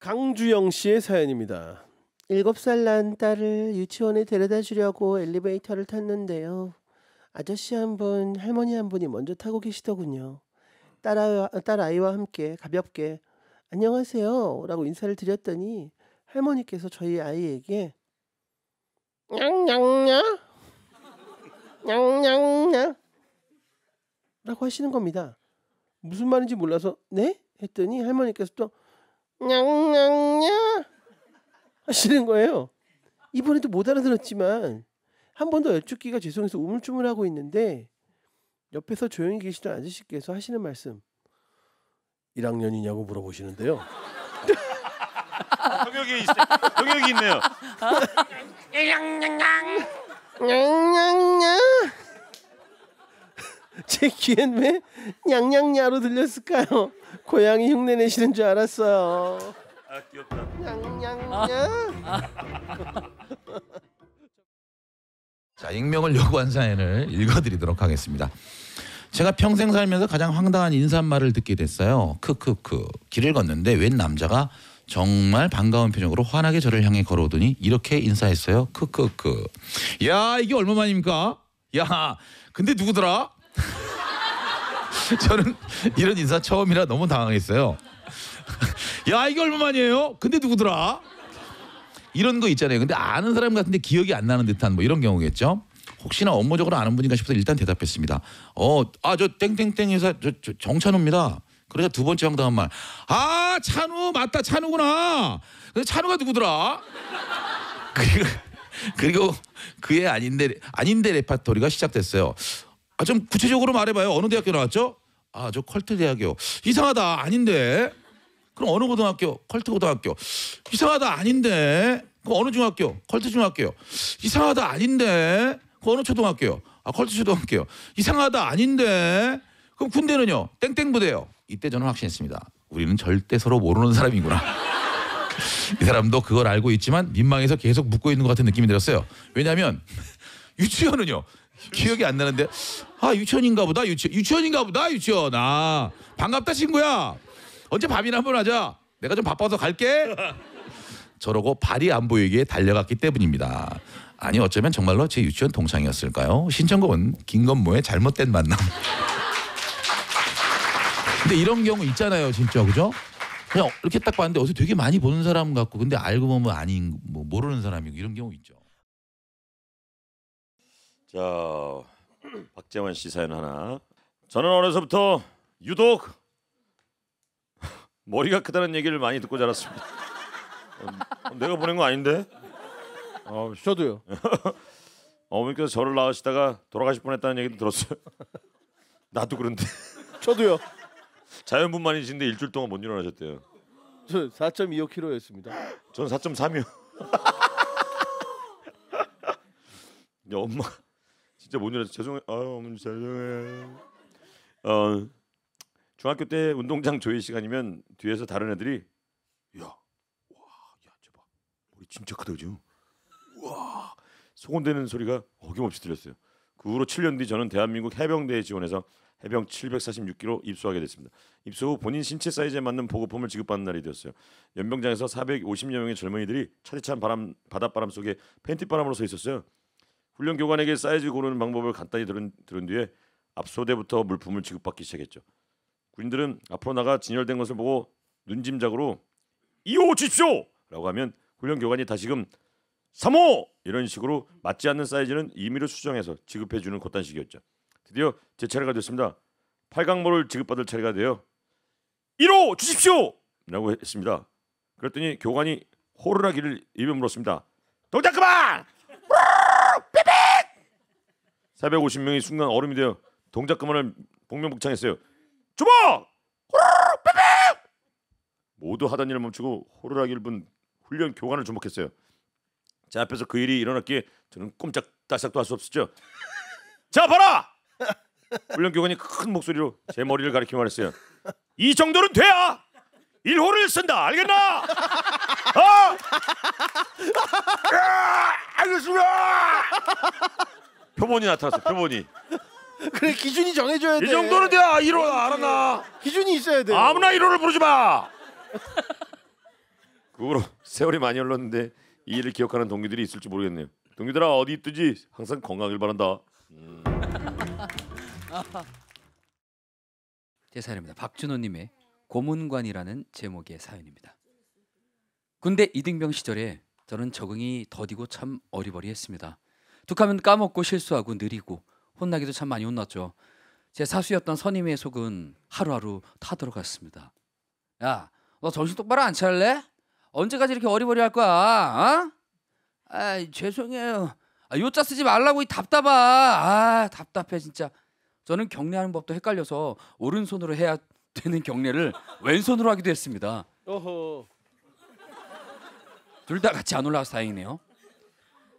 강주영 씨의 사연입니다. 7살 난 딸을 유치원에 데려다 주려고 엘리베이터를 탔는데요. 아저씨 한 분, 할머니 한 분이 먼저 타고 계시더군요. 딸아이와 함께 가볍게 안녕하세요 라고 인사를 드렸더니 할머니께서 저희 아이에게 냥냥냥 냥냥냥 라고 하시는 겁니다. 무슨 말인지 몰라서 네? 했더니 할머니께서 또 냥냥냥 하시는 거예요. 이번에도 못 알아들었지만 한 번 더 여쭙기가 죄송해서 우물쭈물하고 있는데 옆에서 조용히 계시던 아저씨께서 하시는 말씀 1학년이냐고 물어보시는데요. 동역이 있네요. 제 귀엔 왜 냥냥냐로 들렸을까요? 고양이 흉내 내시는 줄 알았어요. 아 귀엽다. 냥냥냐. 자, 익명을 요구한 사연을 읽어드리도록 하겠습니다. 제가 평생 살면서 가장 황당한 인사말을 듣게 됐어요. 크크크. 길을 걷는데 웬 남자가 정말 반가운 표정으로 환하게 저를 향해 걸어오더니 이렇게 인사했어요. 크크크. 야, 이게 얼마만입니까? 야, 근데 누구더라? 저는 이런 인사 처음이라 너무 당황했어요. 야, 이게 얼마만이에요? 근데 누구더라? 이런 거 있잖아요. 근데 아는 사람 같은데 기억이 안 나는 듯한 뭐 이런 경우겠죠. 혹시나 업무적으로 아는 분인가 싶어서 일단 대답했습니다. 저 땡땡땡 회사 저 정찬우입니다. 그러자 두 번째 황당한 말. 아, 찬우 맞다. 찬우구나. 근데 찬우가 누구더라? 그리고 그의 아닌데 레파토리가 시작됐어요. 아, 좀 구체적으로 말해봐요. 어느 대학교 나왔죠? 아, 저 컬트 대학이요. 이상하다. 아닌데. 그럼 어느 고등학교? 컬트 고등학교. 이상하다. 아닌데. 그럼 어느 중학교? 컬트 중학교요. 이상하다. 아닌데. 그럼 어느 초등학교요? 아, 컬트 초등학교요. 이상하다. 아닌데. 그럼 군대는요? 땡땡 부대요. 이때 저는 확신했습니다. 우리는 절대 서로 모르는 사람이구나. 이 사람도 그걸 알고 있지만 민망해서 계속 묻고 있는 것 같은 느낌이 들었어요. 왜냐하면 유치원은요? 기억이 안 나는데 아, 유치원인가 보다. 유치원인가 보다. 유치원. 아, 반갑다 친구야. 언제 밥이나 한번 하자. 내가 좀 바빠서 갈게. 저러고 발이 안 보이게 달려갔기 때문입니다. 아니, 어쩌면 정말로 제 유치원 동창이었을까요? 신청곡은 김건모의 잘못된 만남. 근데 이런 경우 있잖아요, 진짜. 그죠? 그냥 이렇게 딱 봤는데 어디서 되게 많이 보는 사람 같고 근데 알고 보면 아닌, 뭐 모르는 사람이고 이런 경우 있죠. 자, 박재만 씨 사연 하나. 저는 어려서부터 유독 머리가 크다는 얘기를 많이 듣고 자랐습니다. 내가 보낸 거 아닌데? 저도요. 어머니께서 저를 낳으시다가 돌아가실 뻔했다는 얘기도 들었어요. 나도 그런데. 저도요. 자연분만이신데 일주일 동안 못 일어나셨대요. 저 4.25kg였습니다. 전 4.3이요. 엄마 진짜 못 일어나서 죄송해요. 아유, 어머니 죄송해요. 중학교 때 운동장 조회 시간이면 뒤에서 다른 애들이 야, 와, 야, 저봐 머리 진짜 크다 그죠? 와, 소곤대는 소리가 어김없이 들렸어요. 그 후로 7년 뒤 저는 대한민국 해병대에 지원해서 해병 746기로 입소하게 됐습니다. 입소 후 본인 신체 사이즈에 맞는 보급품을 지급받는 날이 되었어요. 연병장에서 450여 명의 젊은이들이 차디찬 바람, 바닷바람 속에 팬티바람으로 서 있었어요. 훈련 교관에게 사이즈 고르는 방법을 간단히 들은 뒤에 앞소대부터 물품을 지급받기 시작했죠. 군인들은 앞으로 나가 진열된 것을 보고 눈짐작으로 2호 주십시오! 라고 하면 훈련 교관이 다시금 3호! 이런 식으로 맞지 않는 사이즈는 임의로 수정해서 지급해주는 것단식이었죠. 드디어 제 차례가 됐습니다. 팔각모를 지급받을 차례가 되어 1호 주십시오! 라고 했습니다. 그랬더니 교관이 호루라기를 입에 물었습니다. 동작 그만! 450명이 순간 얼음이 되어 동작 그만을 복면복창했어요. 주먹! 모두 하던 일을 멈추고 호루라기를 분 훈련 교관을 주목했어요. 제 앞에서 그 일이 일어났기에 저는 꼼짝달싹도 할 수 없었죠. 자, 봐라! 훈련 교관이 큰 목소리로 제 머리를 가리키며 말했어요. 이 정도는 돼야 1호를 쓴다. 알겠나? 어? 알겠습니다. 표본이 나타났어. 표본이. 그래, 기준이 정해줘야 돼. 이 정도는 돼야 1호다. 알았나? 기준이 있어야 돼. 아무나 1호를 부르지 마. 그 후로 세월이 많이 흘렀는데 이 일을 기억하는 동기들이 있을지 모르겠네요. 동기들아 어디 있든지 항상 건강하길 바란다. 제 사연입니다. 박준호님의 고문관이라는 제목의 사연입니다. 군대 이등병 시절에 저는 적응이 더디고 참 어리버리했습니다. 툭하면 까먹고 실수하고 느리고 혼나기도 참 많이 혼났죠. 제 사수였던 선임의 속은 하루하루 타들어갔습니다. 야, 너 정신 똑바로 안 차릴래? 언제까지 이렇게 어리버리 할 거야? 어? 아이, 죄송해요. 아, 요자 쓰지 말라고 이 답답아. 아, 답답해 진짜. 저는 경례하는 법도 헷갈려서 오른손으로 해야 되는 경례를 왼손으로 하기도 했습니다. 어허. 둘 다 같이 안 올라가서 다행이네요.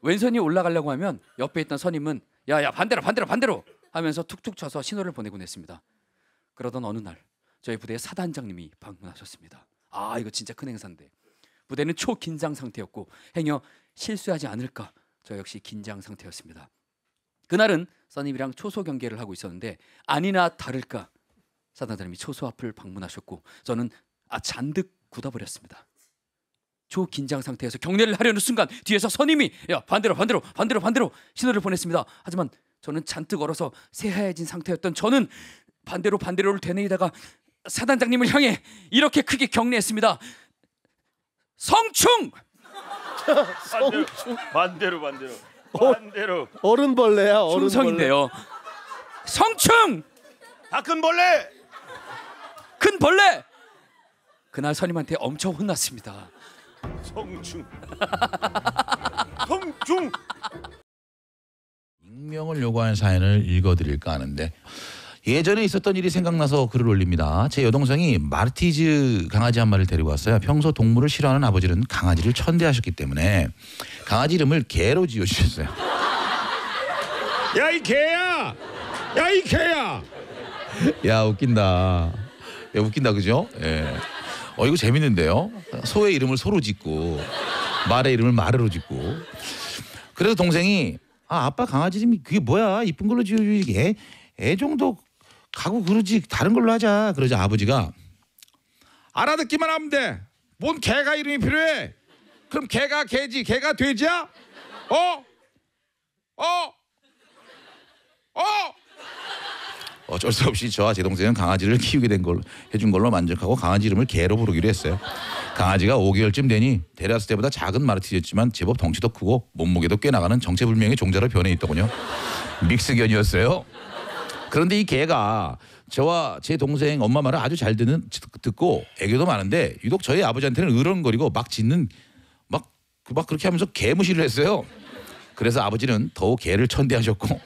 왼손이 올라가려고 하면 옆에 있던 선임은 야야 반대로 반대로 반대로 하면서 툭툭 쳐서 신호를 보내곤 했습니다. 그러던 어느 날 저희 부대의 사단장님이 방문하셨습니다. 아, 이거 진짜 큰 행사인데 부대는 초긴장 상태였고 행여 실수하지 않을까 저 역시 긴장 상태였습니다. 그날은 선임이랑 초소 경계를 하고 있었는데 아니나 다를까 사단장님이 초소 앞을 방문하셨고 저는 잔뜩 굳어버렸습니다. 초긴장 상태에서 경례를 하려는 순간 뒤에서 선임이 야 반대로 반대로 반대로 반대로 신호를 보냈습니다. 하지만 저는 잔뜩 얼어서 새하얘진 상태였던 저는 반대로 반대로를 되뇌이다가 사단장님을 향해 이렇게 크게 경례했습니다. 성충! 성충! 반대로 반대로 반대로 어른벌레야 어른벌레 충성인데요. 성충! 다 큰 벌레! 큰 벌레! 그날 선임한테 엄청 혼났습니다. 성충! 성충! 익명을 요구하는 사연을 읽어드릴까 하는데 예전에 있었던 일이 생각나서 글을 올립니다. 제 여동생이 마르티즈 강아지 한 마리를 데리고 왔어요. 평소 동물을 싫어하는 아버지는 강아지를 천대하셨기 때문에 강아지 이름을 개로 지어주셨어요. 야 이 개야! 야 이 개야! 야 웃긴다. 야 웃긴다 그죠? 예. 이거 재밌는데요. 소의 이름을 소로 짓고 말의 이름을 말으로 짓고. 그래서 동생이 아빠 강아지 이름이 그게 뭐야? 이쁜 걸로 지어주지. 애 정도 가고 그러지 다른 걸로 하자. 그러자 아버지가 알아듣기만 하면 돼. 뭔 개가 이름이 필요해. 그럼 개가 개지 개가 돼지야? 어쩔 수 없이 저와 제 동생은 강아지를 키우게 된 걸로 해준 걸로 만족하고 강아지 이름을 개로 부르기로 했어요. 강아지가 5개월쯤 되니 데려왔을 때보다 작은 마르티즈였지만 제법 덩치도 크고 몸무게도 꽤 나가는 정체불명의 종자로 변해 있더군요. 믹스견이었어요. 그런데 이 개가 저와 제 동생 엄마 말을 아주 잘 듣고 애교도 많은데 유독 저희 아버지한테는 으렁거리고 막 짖는 막 그렇게 하면서 개무시를 했어요. 그래서 아버지는 더욱 개를 천대하셨고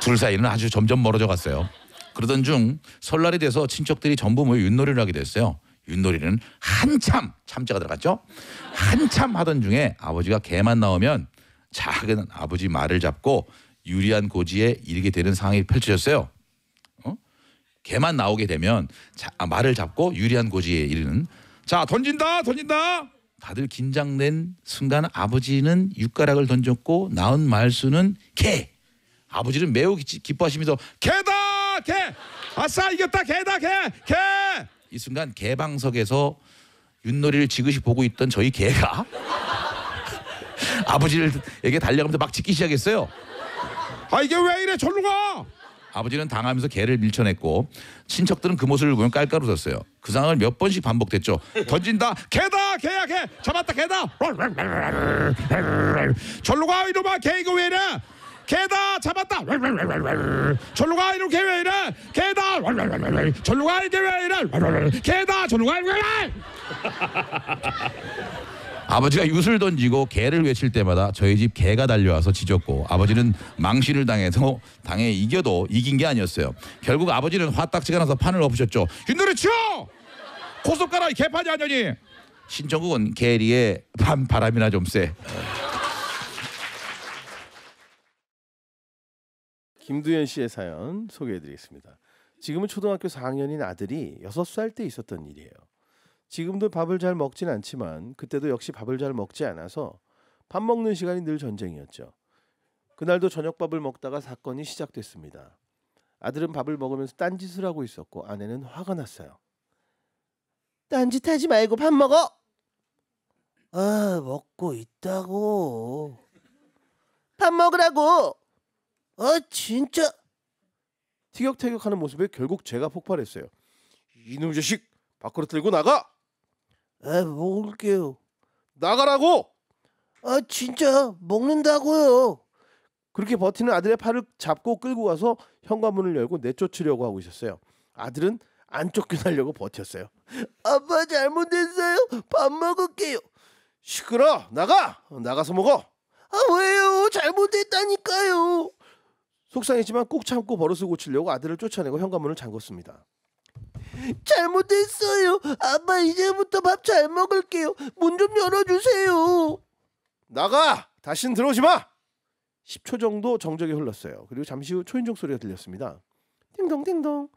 둘 사이는 아주 점점 멀어져 갔어요. 그러던 중 설날이 돼서 친척들이 전부 모여 윷놀이를 하게 됐어요. 윷놀이는 한참 참자가 들어갔죠. 한참 하던 중에 아버지가 개만 나오면 작은 아버지 말을 잡고 유리한 고지에 이르게 되는 상황이 펼쳐졌어요. 개만 나오게 되면 말을 잡고 유리한 고지에 이르는 자 던진다 던진다. 다들 긴장된 순간 아버지는 육가락을 던졌고 나온 말수는 개. 아버지는 매우 기뻐하시면서 개다 개 아싸 이겼다 개다 개 개. 이 순간 개방석에서 윷놀이를 지그시 보고 있던 저희 개가 아버지에게 달려가면서 막 짖기 시작했어요. 아 이게 왜 이래 절로 가. 아버지는 당하면서 개를 밀쳐냈고 친척들은 그 모습을 보면 깔깔 웃었어요. 그 상황을 몇 번씩 반복됐죠. 던진다 개다 개야 개 잡았다 개다 절로 가 이놈아 개 이거 왜 이래 개다 잡았다 절로 가 이놈 개 왜 이래 개다 절로 가 이게 왜 이래 개다 절로 가. 아버지가 윷을 던지고 개를 외칠 때마다 저희 집 개가 달려와서 짖었고 아버지는 망신을 당해서 이겨도 이긴 게 아니었어요. 결국 아버지는 화딱지가 나서 판을 엎으셨죠. 윷놀이 치워! 고속가라 이 개판이 아니니. 신청국은 개리의 바람이나 좀 쎄. 김두현 씨의 사연 소개해드리겠습니다. 지금은 초등학교 4학년인 아들이 6살 때 있었던 일이에요. 지금도 밥을 잘 먹진 않지만 그때도 역시 밥을 잘 먹지 않아서 밥 먹는 시간이 늘 전쟁이었죠. 그날도 저녁밥을 먹다가 사건이 시작됐습니다. 아들은 밥을 먹으면서 딴짓을 하고 있었고 아내는 화가 났어요. 딴짓하지 말고 밥 먹어! 아, 먹고 있다고. 밥 먹으라고. 아, 진짜. 티격태격하는 모습에 결국 제가 폭발했어요. 이놈 자식, 밖으로 들고 나가. 아, 먹을게요. 나가라고. 아, 진짜 먹는다고요. 그렇게 버티는 아들의 팔을 잡고 끌고 가서 현관문을 열고 내쫓으려고 하고 있었어요. 아들은 안 쫓겨나려고 버텼어요. 아빠 잘못했어요. 밥 먹을게요. 시끄러. 나가. 나가서 먹어. 아, 왜요? 잘못했다니까요. 속상했지만 꼭 참고 버릇을 고치려고 아들을 쫓아내고 현관문을 잠궜습니다. 잘못했어요. 아빠 이제부터 밥 잘 먹을게요. 문 좀 열어주세요. 나가. 다신 들어오지 마. 10초 정도 정적이 흘렀어요. 그리고 잠시 후 초인종 소리가 들렸습니다. 띵동띵동.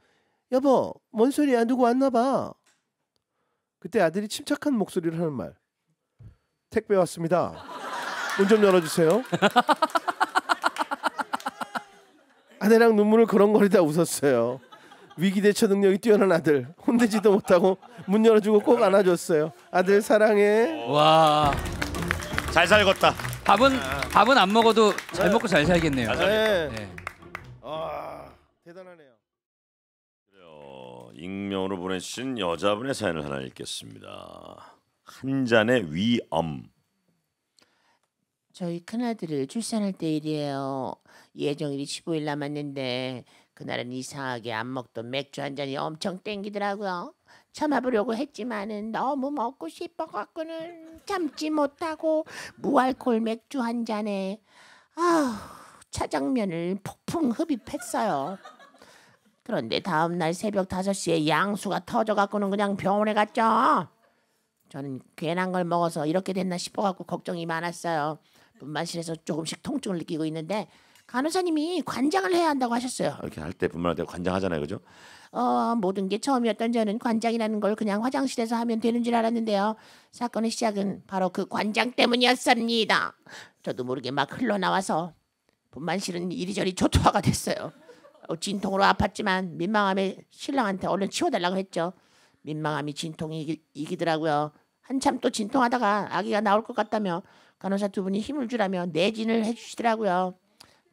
여보, 뭔 소리야? 누구 왔나 봐. 그때 아들이 침착한 목소리를 하는 말. 택배 왔습니다. 문 좀 열어주세요. 아내랑 눈물을 거렁거리다 웃었어요. 위기 대처 능력이 뛰어난 아들. 혼내지도 못하고 문 열어주고 꼭 안아줬어요. 아들 사랑해. 와, 잘 살겄다. 밥은 안 먹어도 잘 먹고 잘 살겠네요. 네. 네. 아, 대단하네요. 익명으로 보내신 여자분의 사연을 하나 읽겠습니다. 한 잔의 위엄. 저희 큰아들을 출산할 때 일이에요. 예정일이 15일 남았는데 그날은 이상하게 안 먹던 맥주 한 잔이 엄청 땡기더라고요. 참아보려고 했지만은 너무 먹고 싶어갖고는 참지 못하고 무알콜 맥주 한 잔에 아, 차장면을 폭풍 흡입했어요. 그런데 다음날 새벽 5시에 양수가 터져갖고는 그냥 병원에 갔죠. 저는 괜한 걸 먹어서 이렇게 됐나 싶어갖고 걱정이 많았어요. 분만실에서 조금씩 통증을 느끼고 있는데 간호사님이 관장을 해야 한다고 하셨어요. 이렇게 할 때 분만할 때 관장하잖아요, 그죠? 모든 게 처음이었던 저는 관장이라는 걸 그냥 화장실에서 하면 되는 줄 알았는데요. 사건의 시작은 바로 그 관장 때문이었습니다. 저도 모르게 막 흘러나와서 분만실은 이리저리 초토화가 됐어요. 진통으로 아팠지만 민망함에 신랑한테 얼른 치워달라고 했죠. 민망함이 진통이 이기더라고요. 한참 또 진통하다가 아기가 나올 것 같다며 간호사 두 분이 힘을 주라며 내진을 해주시더라고요.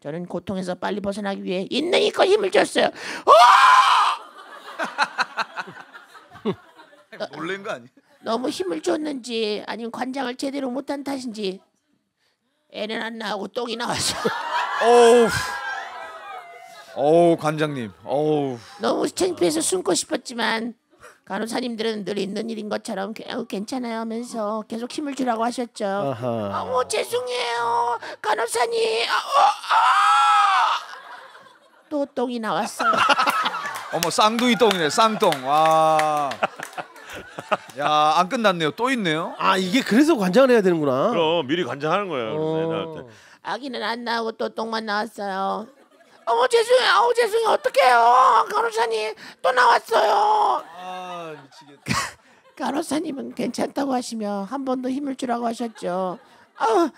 저는 고통에서 빨리 벗어나기 위해 있는 이껏 힘을 줬어요. 놀란 거 아니에요? 너무 힘을 줬는지 아니면 관장을 제대로 못한 탓인지 애는 안 나오고 똥이 나왔어. 오우. 어우, 관장님. 어우. 너무 창피해서 숨고 싶었지만 간호사님들은 늘 있는 일인 것처럼 괜찮아요 하면서 계속 힘을 주라고 하셨죠. 아하. 어머, 죄송해요 간호사님. 또 똥이 나왔어. 어머, 쌍둥이 똥이네. 쌍똥. 와. 야, 안 끝났네요. 또 있네요. 아, 이게 그래서 관장을 해야 되는구나. 그럼 미리 관장하는 거예요. 어. 아기는 안 나오고 또 똥만 나왔어요. 어머, 죄송해요. 어우, 죄송해요. 어떡해요. 간호사님 또 나왔어요. 아, 미치겠다. 간호사님은 괜찮다고 하시며 한 번 더 힘을 주라고 하셨죠. 아,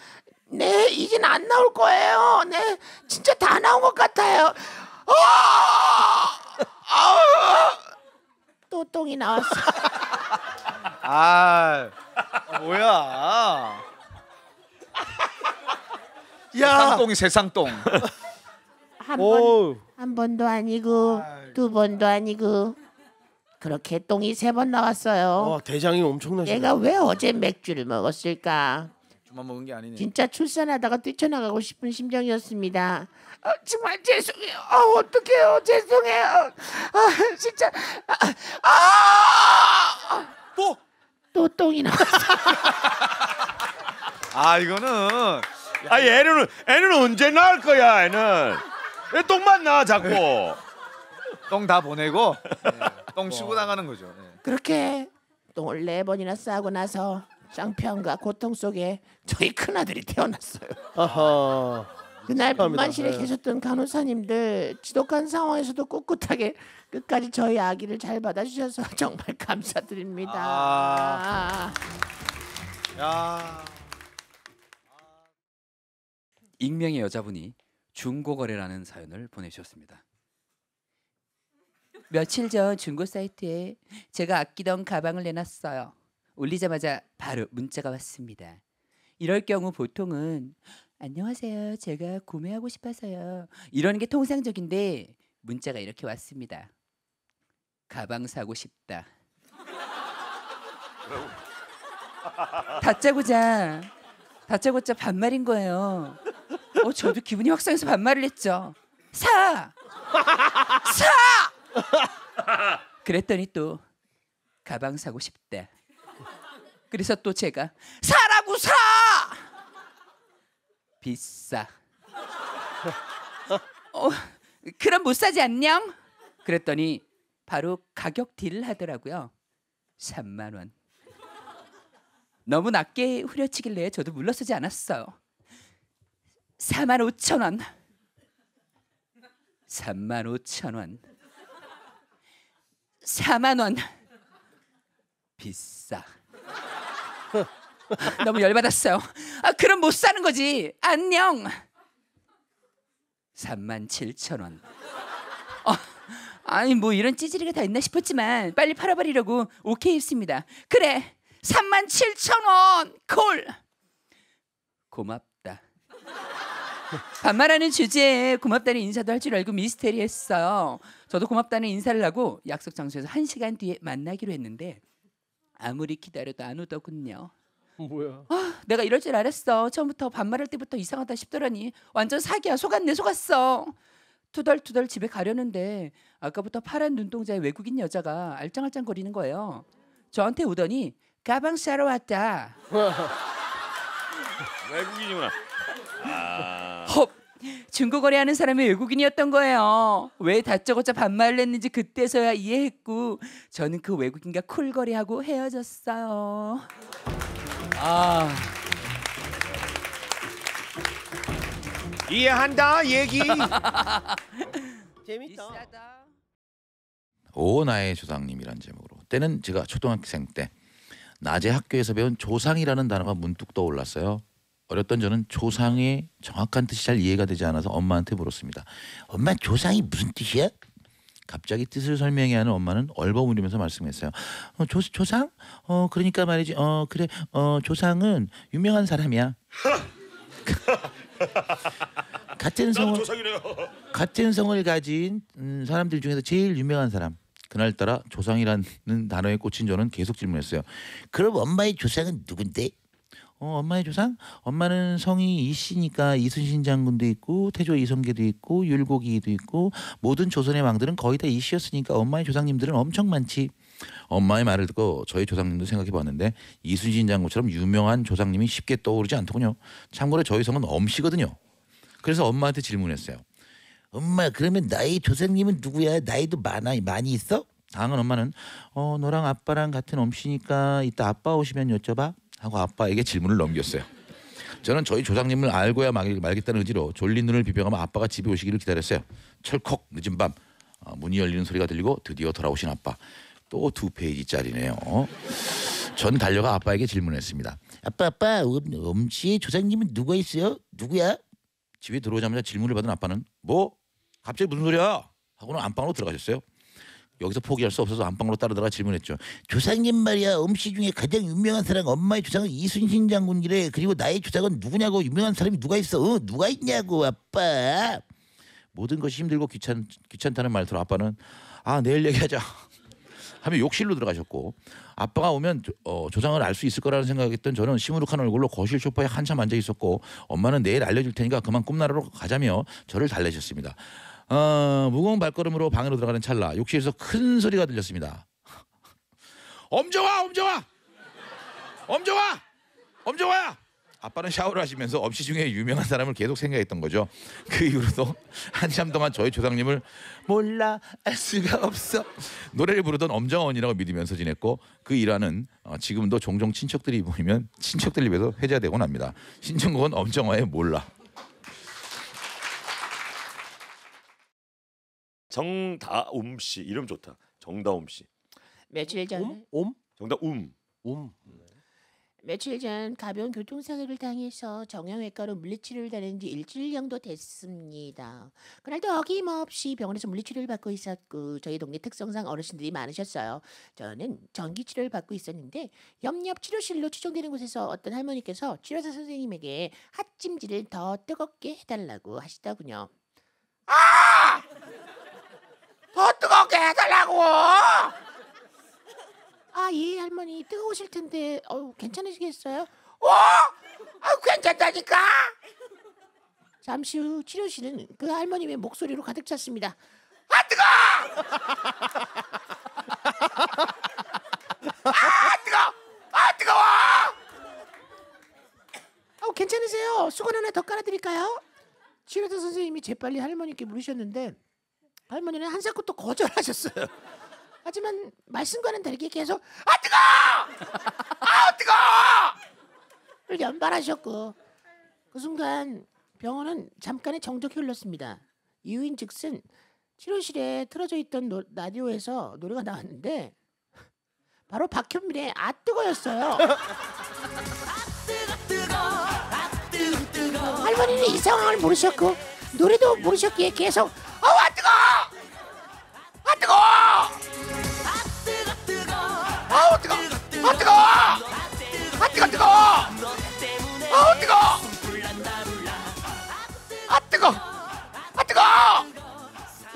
네, 이젠 안 나올 거예요. 네, 진짜 다 나온 것 같아요. 또 똥이 나왔어. 아, 뭐야. 야, 세상똥이 세상똥. 한 번도 아니고 두 번도 아니고 그렇게 똥이 세 번 나왔어요. 와, 대장이 엄청나시네. 내가 왜 어제 맥주를 먹었을까? 주만 먹은 게 아니네. 진짜 출산하다가 뛰쳐나가고 싶은 심정이었습니다. 정말 죄송해요. 어떡해요. 죄송해요. 진짜. 또 똥이 나왔어. 아, 이거는. 아, 애는 언제 낳을 거야. 애는 왜 똥만 나 자꾸. 똥 다 보내고. 네, 똥 치고 나가는 거죠. 네. 그렇게 똥을 4번이나 싸고 나서 쌍편과 고통 속에 저희 큰아들이 태어났어요. 아하. 그날 분만실에 계셨던 간호사님들 지독한 상황에서도 꿋꿋하게 끝까지 저희 아기를 잘 받아주셔서 정말 감사드립니다. 야. 익명의 여자분이 중고거래라는 사연을 보내주셨습니다. 며칠 전 중고 사이트에 제가 아끼던 가방을 내놨어요. 올리자마자 바로 문자가 왔습니다. 이럴 경우 보통은 안녕하세요, 제가 구매하고 싶어서요, 이러는 게 통상적인데 문자가 이렇게 왔습니다. 가방 사고 싶다. 다짜고짜 반말인 거예요. 저도 기분이 확 상해서 반말을 했죠. 사! 그랬더니 또 가방 사고 싶대. 그래서 또 제가 사라고 사! 비싸. 그럼 못 사지 않냐? 그랬더니 바로 가격 딜을 하더라고요. 3만 원. 너무 낮게 후려치길래 저도 물러서지 않았어요. 4만 5천 원. 3만 5천 원. 4만 원. 비싸. 너무 열받았어요. 그럼 못 사는 거지. 안녕. 3만 7천 원. 아니 뭐 이런 찌질이가 다 있나 싶었지만 빨리 팔아버리려고 오케이 했습니다. 그래. 3만 7천 원. 콜. 고맙다. 반말하는 주제에 고맙다는 인사도 할 줄 알고 미스테리했어요. 저도 고맙다는 인사를 하고 약속 장소에서 1시간 뒤에 만나기로 했는데 아무리 기다려도 안 오더군요. 뭐야? 내가 이럴 줄 알았어. 처음부터 반말할 때부터 이상하다 싶더라니. 완전 사기야. 속았네, 속았어. 투덜투덜 집에 가려는데 아까부터 파란 눈동자의 외국인 여자가 알짱알짱 거리는 거예요. 저한테 오더니 가방 사러 왔다. 외국인이구나. 헙! 중고 거래하는 사람이 외국인이었던 거예요. 왜 다짜고짜 반말을 했는지 그때서야 이해했고 저는 그 외국인과 콜 거래하고 헤어졌어요. 이해한다 얘기. 재밌다. 오 나의 조상님이란 제목으로. 때는 제가 초등학생 때 낮에 학교에서 배운 조상이라는 단어가 문득 떠올랐어요. 어렸던 저는 조상의 정확한 뜻이 잘 이해가 되지 않아서 엄마한테 물었습니다. 엄마, 조상이 무슨 뜻이야? 갑자기 뜻을 설명해야 하는 엄마는 얼버무리면서 말씀했어요. 조상? 그러니까 말이지. 그래. 조상은 유명한 사람이야. 같은 성을 가진 사람들 중에서 제일 유명한 사람. 그날따라 조상이라는 단어에 꽂힌 저는 계속 질문했어요. 그럼 엄마의 조상은 누군데? 엄마의 조상? 엄마는 성이 이씨니까 이순신 장군도 있고 태조 이성계도 있고 율곡이도 있고 모든 조선의 왕들은 거의 다 이씨였으니까 엄마의 조상님들은 엄청 많지. 엄마의 말을 듣고 저희 조상님도 생각해봤는데 이순신 장군처럼 유명한 조상님이 쉽게 떠오르지 않더군요. 참고로 저희 성은 엄씨거든요. 그래서 엄마한테 질문했어요. 엄마, 그러면 나의 조상님은 누구야? 나이도 많이 있어? 당한 엄마는 너랑 아빠랑 같은 엄씨니까 이따 아빠 오시면 여쭤봐 하고 아빠에게 질문을 넘겼어요. 저는 저희 조상님을 알고야 말겠다는 의지로 졸린 눈을 비벼가며 아빠가 집에 오시기를 기다렸어요. 철컥 늦은 밤 문이 열리는 소리가 들리고 드디어 돌아오신 아빠. 또 2페이지짜리네요. 전 달려가 아빠에게 질문했습니다. 아빠, 엄씨의 조상님은 누가 있어요? 누구야? 집에 들어오자마자 질문을 받은 아빠는 뭐? 갑자기 무슨 소리야? 하고는 안방으로 들어가셨어요. 여기서 포기할 수 없어서 안방으로 따르다가 질문했죠. 조상님 말이야, 엄씨 중에 가장 유명한 사람, 엄마의 조상은 이순신 장군이래. 그리고 나의 조상은 누구냐고, 유명한 사람이 누가 있어? 누가 있냐고, 아빠. 모든 것이 힘들고 귀찮다는 말을 들어 아빠는 내일 얘기하자 하며 욕실로 들어가셨고, 아빠가 오면 조상을 알 수 있을 거라는 생각했던 저는 시무룩한 얼굴로 거실 소파에 한참 앉아 있었고, 엄마는 내일 알려줄 테니까 그만 꿈나라로 가자며 저를 달래셨습니다. 무거운 발걸음으로 방으로 들어가는 찰나 욕실에서 큰 소리가 들렸습니다. 엄정화야! 아빠는 샤워를 하시면서 엄씨 중에 유명한 사람을 계속 생각했던 거죠. 그 이후로도 한참 동안 저희 조상님을 몰라, 알 수가 없어 노래를 부르던 엄정원이라고 믿으면서 지냈고, 그 일화는 지금도 종종 친척들이 모이면 친척들 입에서 회자되곤 합니다. 신청곡은 엄정화의 몰라. 정다움 씨 이름 좋다. 정다움 씨. 며칠 전에 정다움. 며칠 전 가벼운 교통사고를 당해서 정형외과로 물리치료를 다닌 지 일주일 정도 됐습니다. 그날도 어김없이 병원에서 물리치료를 받고 있었고 저희 동네 특성상 어르신들이 많으셨어요. 저는 전기치료를 받고 있었는데 옆 치료실로 추정되는 곳에서 어떤 할머니께서 치료사 선생님에게 핫찜질을 더 뜨겁게 해달라고 하시더군요. 아! 더 뜨겁게 해달라고! 아, 예, 할머니 뜨거우실 텐데 괜찮으시겠어요? 괜찮다니까. 잠시 후 치료실은 그 할머님의 목소리로 가득 찼습니다. 아, 뜨거워! 아, 뜨거워! 아, 뜨거워! 괜찮으세요? 수건 하나 더 깔아드릴까요? 치료사 선생님이 재빨리 할머니께 물으셨는데 할머니는 한사코 또 거절하셨어요. 하지만 말씀과는 다르게 계속 아 뜨거워! 아 뜨거워!를 연발하셨고 그 순간 병원은 잠깐의 정적이 흘렀습니다. 이유인 즉슨 치료실에 틀어져 있던 라디오에서 노래가 나왔는데 바로 박현민의 아 뜨거였어요. 할머니는 이 상황을 모르셨고 노래도 모르셨기에 계속 아 뜨거워! 아 뜨거워! 아우 뜨거! 아 뜨거! 아 뜨거 뜨거! 아우 뜨거! 아 뜨거! 아 뜨거!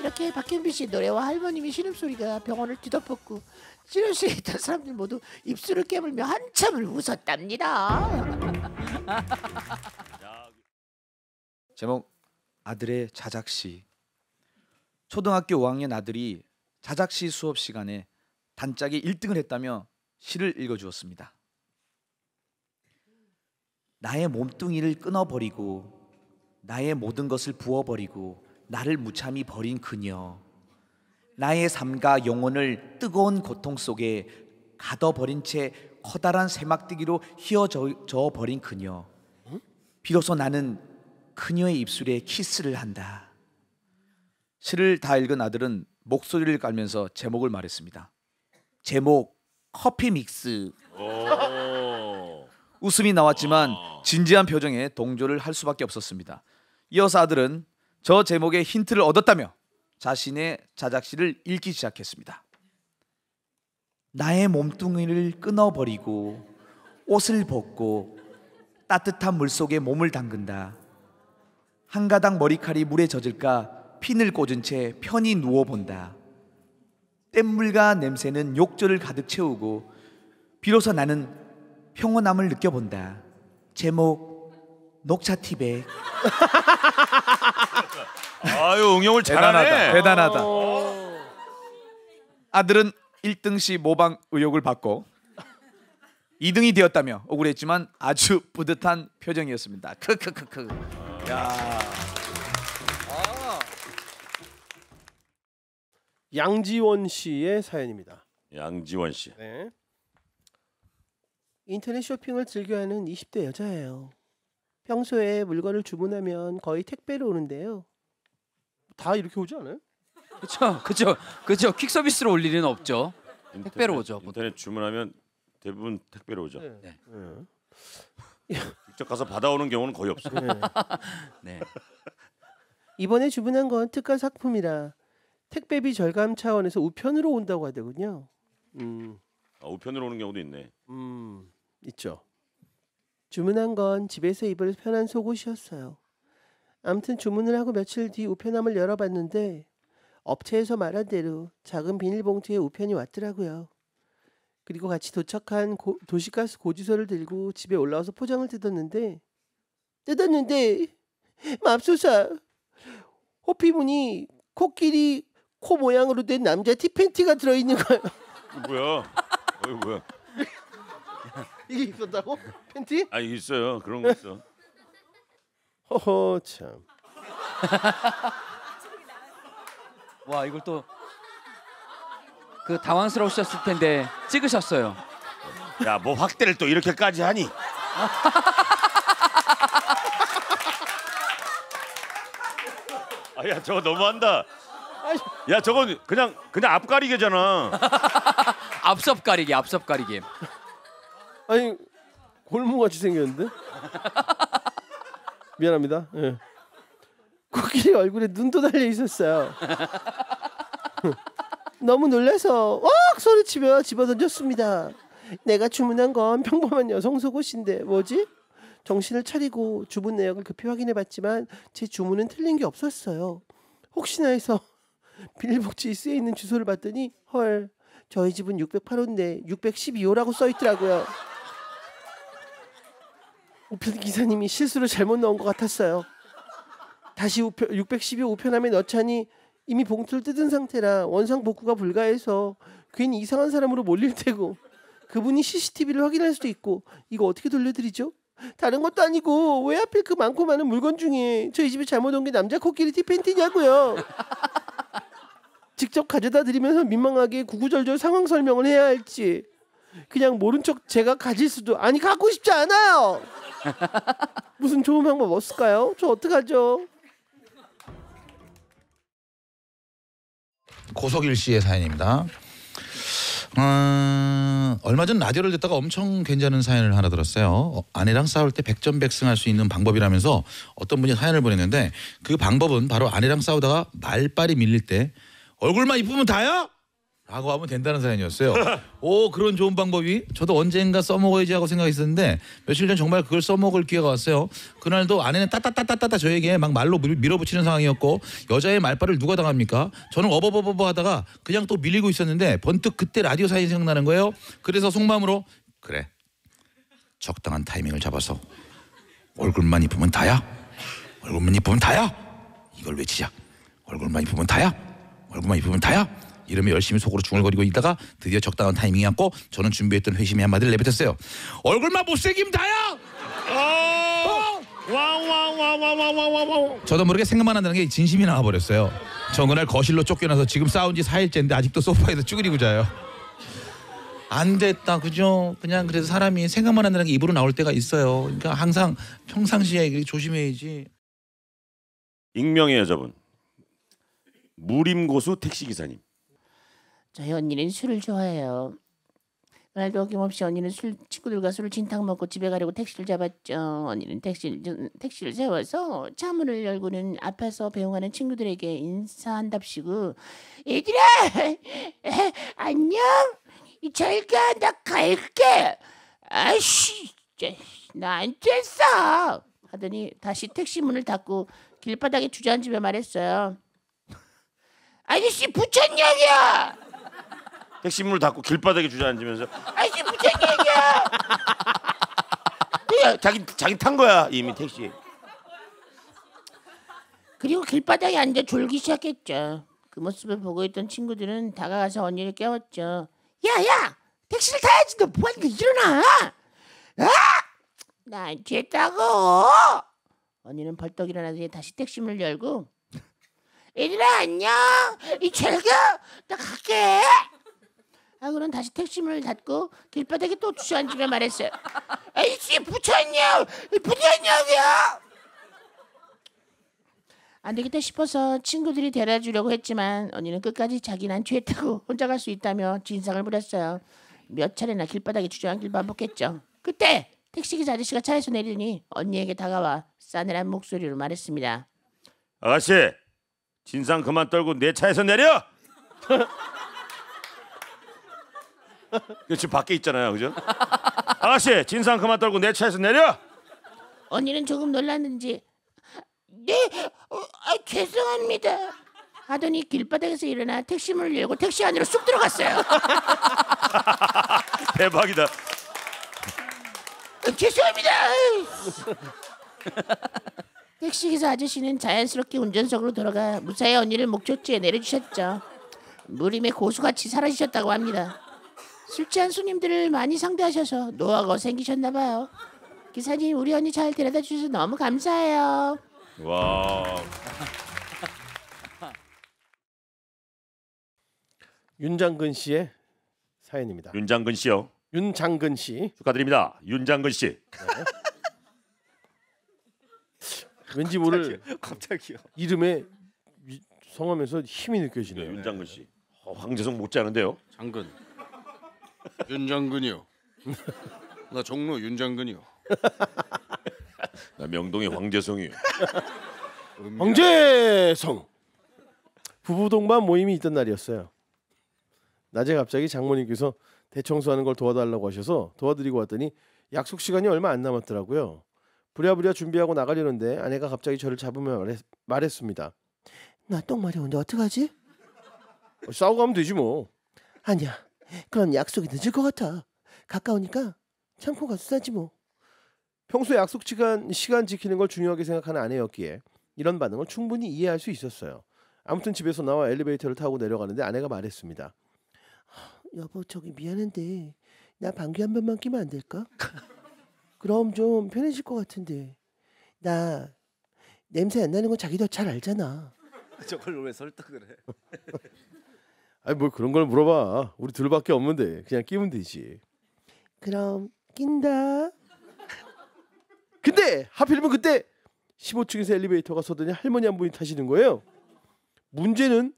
이렇게 박현빈 씨 노래와 할머님의 신음소리가 병원을 뒤덮었고 치료실에 있던 사람들 모두 입술을 깨물며 한참을 웃었답니다. 제목 아들의 자작시. 초등학교 5학년 아들이 자작시 수업 시간에 단짝이 1등을 했다며 시를 읽어주었습니다. 나의 몸뚱이를 끊어버리고 나의 모든 것을 부어버리고 나를 무참히 버린 그녀, 나의 삶과 영혼을 뜨거운 고통 속에 가둬버린 채 커다란 새막뜨기로 휘어져 버린 그녀, 비로소 나는 그녀의 입술에 키스를 한다. 시를 다 읽은 아들은 목소리를 깔면서 제목을 말했습니다. 제목 커피 믹스. 웃음이 나왔지만 진지한 표정에 동조를 할 수밖에 없었습니다. 이어서 아들은 저 제목에 힌트를 얻었다며 자신의 자작시를 읽기 시작했습니다. 나의 몸뚱이를 끊어버리고 옷을 벗고 따뜻한 물속에 몸을 담근다. 한 가닥 머리칼이 물에 젖을까 핀을 꽂은 채 편히 누워본다. 뗏물과 냄새는 욕조를 가득 채우고 비로소 나는 평온함을 느껴본다. 제목 녹차티백. 아유 응용을 잘하네. 대단하다. 아들은 1등시 모방 의혹을 받고 2등이 되었다며 억울했지만 아주 뿌듯한 표정이었습니다. 크크크크. 야. 양지원 씨의 사연입니다. 양지원 씨. 네. 인터넷 쇼핑을 즐겨하는 20대 여자예요. 평소에 물건을 주문하면 거의 택배로 오는데요. 다 이렇게 오지 않아요? 그렇죠, 그렇죠, 그렇죠. 퀵 서비스로 올 일은 없죠. 택배로 오죠. 인터넷 주문하면 대부분 택배로 오죠. 네. 네. 네. 직접 가서 받아오는 경우는 거의 없어요. 네. 네. 이번에 주문한 건 특가 상품이라 택배비 절감 차원에서 우편으로 온다고 하더군요. 아, 우편으로 오는 경우도 있네. 있죠. 주문한 건 집에서 입을 편한 속옷이었어요. 아무튼 주문을 하고 며칠 뒤 우편함을 열어봤는데 업체에서 말한 대로 작은 비닐봉투에 우편이 왔더라고요. 그리고 같이 도착한 도시가스 고지서를 들고 집에 올라와서 포장을 뜯었는데 맙소사 호피무늬 코끼리 코 모양으로 된 남자 티팬티가 들어있는 거예요. 뭐야? 이거 뭐야? 이게 있었다고? 팬티? 아 있어요. 그런 거 있어. 허허 참. 와 이걸 또 그 당황스러우셨을 텐데 찍으셨어요. 야 뭐 확대를 또 이렇게까지 하니? 아, 야 저거 너무한다. 야 저건 그냥 앞가리개잖아. 앞섭가리개. 아니 골무같이 생겼는데? 미안합니다. 예. 코끼리 얼굴에 눈도 달려 있었어요. 너무 놀라서 왁 소리치며 집어던졌습니다. 내가 주문한 건 평범한 여성 속옷인데 뭐지? 정신을 차리고 주문 내역을 급히 확인해봤지만 제 주문은 틀린 게 없었어요. 혹시나 해서 비닐복지에 쓰여있는 주소를 봤더니 헐, 저희 집은 608호인데 612호라고 써있더라고요. 우편 기사님이 실수로 잘못 넣은 것 같았어요. 다시 612호 우편함에 넣자니 이미 봉투를 뜯은 상태라 원상 복구가 불가해서 괜히 이상한 사람으로 몰릴 테고 그분이 CCTV를 확인할 수도 있고 이거 어떻게 돌려드리죠? 다른 것도 아니고 왜 하필 그 많고 많은 물건 중에 저희 집에 잘못 온 게 남자 코끼리 티팬티냐고요. 직접 가져다 드리면서 민망하게 구구절절 상황 설명을 해야 할지 그냥 모른 척 제가 가질 수도 아니 갖고 싶지 않아요. 무슨 좋은 방법 없을까요? 저 어떡하죠? 고석일 씨의 사연입니다. 얼마 전 라디오를 듣다가 엄청 괜찮은 사연을 하나 들었어요. 아내랑 싸울 때 백전백승할 수 있는 방법이라면서 어떤 분이 사연을 보냈는데 그 방법은 바로 아내랑 싸우다가 말빨이 밀릴 때 얼굴만 이쁘면 다야? 라고 하면 된다는 사연이었어요. 오, 그런 좋은 방법이 저도 언젠가 써먹어야지 하고 생각했었는데 며칠 전 정말 그걸 써먹을 기회가 왔어요. 그날도 아내는 따따따따따 저에게 막 말로 밀어붙이는 상황이었고 여자의 말빨을 누가 당합니까? 저는 어버버버버 하다가 그냥 또 밀리고 있었는데 번뜩 그때 라디오 사연이 생각나는 거예요. 그래서 속마음으로 그래, 적당한 타이밍을 잡아서 얼굴만 이쁘면 다야? 얼굴만 이쁘면 다야? 이걸 외치자. 얼굴만 이쁘면 다야? 얼굴만 이쁘면 다야? 이러면 열심히 속으로 중얼거리고 있다가 드디어 적당한 타이밍이 왔고 저는 준비했던 회심의 한마디를 내뱉었어요. 얼굴만 못생기면 다야! 와와와와와와와와. 저도 모르게 생각만 한다는 게 진심이 나와버렸어요. 저 그날 거실로 쫓겨나서 지금 싸운 지 4일째인데 아직도 소파에서 쭈그리고 자요. 안 됐다, 그죠? 그냥 그래서 사람이 생각만 한다는 게 입으로 나올 때가 있어요. 그러니까 항상 평상시에 조심해야지. 익명의 여자분. 무림고수 택시기사님. 저희 언니는 술을 좋아해요. 그날도 어김없이 언니는 친구들과 술을 진탕 먹고 집에 가려고 택시를 잡았죠. 언니는 택시를 세워서 차문을 열고는 앞에서 배웅하는 친구들에게 인사한답시고 얘들아! 안녕! 잘가, 나 갈게! 아이씨! 나 안 됐어! 하더니 다시 택시 문을 닫고 길바닥에 주저앉으며 말했어요. 아저씨 부천역이야. 택시 문을 닫고 길바닥에 주저앉으면서 아저씨 부천역이야. 자기 탄 거야 이미 택시. 그리고 길바닥에 앉아 졸기 시작했죠. 그 모습을 보고 있던 친구들은 다가가서 언니를 깨웠죠. 야야, 택시를 타야지. 너 뭐하니까 일어나. 아! 나 안 취했다고. 언니는 벌떡 일어나더니 다시 택시 문을 열고 얘들아 안녕! 이 철교! 나 갈게! 하고는 다시 택시문을 닫고 길바닥에 또 주저앉으며 말했어요. 에이씨 부천역! 부천역이야! 안되겠다 싶어서 친구들이 데려다주려고 했지만 언니는 끝까지 자기는 안 취했다고 혼자 갈 수 있다며 진상을 부렸어요. 몇 차례나 길바닥에 주저앉길 반복했죠. 그때 택시기사 아저씨가 차에서 내리더니 언니에게 다가와 싸늘한 목소리로 말했습니다. 아가씨! 진상 그만 떨고 내 차에서 내려. 지금 밖에 있잖아요, 그죠? 아가씨, 진상 그만 떨고 내 차에서 내려. 언니는 조금 놀랐는지 네, 죄송합니다. 하더니 길바닥에서 일어나 택시문을 열고 택시 안으로 쑥 들어갔어요. 대박이다. 죄송합니다. 택시기사 아저씨는 자연스럽게 운전석으로 돌아가 무사히 언니를 목적지에 내려주셨죠. 무림의 고수같이 사라지셨다고 합니다. 술 취한 손님들을 많이 상대하셔서 노하우가 생기셨나 봐요. 기사님, 우리 언니 잘 데려다 주셔서 너무 감사해요. 와. 윤장근 씨의 사연입니다. 윤장근 씨요. 윤장근 씨. 축하드립니다. 윤장근 씨. 네. 왠지 모를 갑자기요. 이름에 성함에서 힘이 느껴지네요. 네, 윤장근 씨. 황재성 못지않은데요. 장근. 윤장근이요. 나 종로 윤장근이요. 나 명동의 황재성이요. 황재성. 부부 동반 모임이 있던 날이었어요. 낮에 갑자기 장모님께서 대청소하는 걸 도와달라고 하셔서 도와드리고 왔더니 약속 시간이 얼마 안 남았더라고요. 부랴부랴 준비하고 나가려는데 아내가 갑자기 저를 잡으며 말했습니다. 나 똥 마려운데 어떡하지? 싸우고 가면 되지 뭐. 아니야. 그럼 약속이 늦을 것 같아. 가까우니까 참고 가서 싸지 뭐. 평소 약속 시간 지키는 걸 중요하게 생각하는 아내였기에 이런 반응을 충분히 이해할 수 있었어요. 아무튼 집에서 나와 엘리베이터를 타고 내려가는데 아내가 말했습니다. 여보 저기 미안한데 나 방귀 한 번만 끼면 안 될까? 그럼 좀 편해질 것 같은데. 나 냄새 안 나는 거 자기도 잘 알잖아. 저걸 왜 설득을 해? 아니 뭐 그런 걸 물어봐. 우리 둘밖에 없는데 그냥 끼면 되지. 그럼 낀다. 근데 하필이면 그때 15층에서 엘리베이터가 서더니 할머니 한 분이 타시는 거예요. 문제는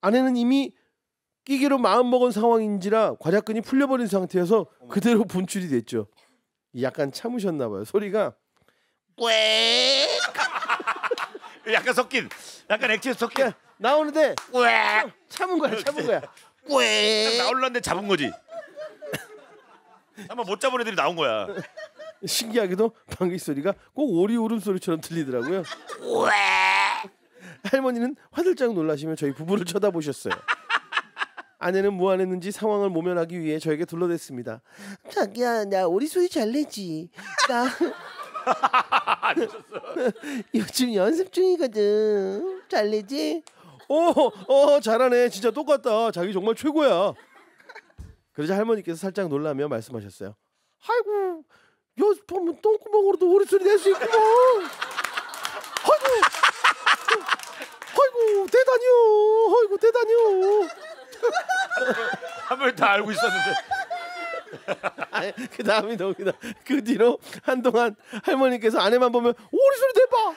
아내는 이미 끼기로 마음먹은 상황인지라 과략근이 풀려버린 상태여서 그대로 분출이 됐죠. 약간 참으셨나 봐요. 소리가 왜 약간 섞인, 약간 액체 섞인 나오는데 왜 참은 거야, 참은 거야. 왜 나올라는데 잡은 거지. 한번 못 잡은 애들이 나온 거야. 신기하게도 방귀 소리가 꼭 오리 울음소리처럼 들리더라고요. 왜 할머니는 화들짝 놀라시며 저희 부부를 쳐다보셨어요. 아내는 뭐 안 했는지 상황을 모면하기 위해 저에게 둘러댔습니다. 자기야, 나 오리 소리 잘 내지. 나 요즘 연습 중이거든. 잘 내지? 잘하네. 진짜 똑같다. 자기 정말 최고야. 그러자 할머니께서 살짝 놀라며 말씀하셨어요. 아이고, 연습하면 똥구멍으로도 오리 소리 낼 수 있구먼. 아이고, 대단해요. 아이고, 대단해요. 하물 다 알고 있었는데. 아니, 그 다음이 너무나 그 뒤로 한동안 할머니께서 아내만 보면 오리 소리 대박.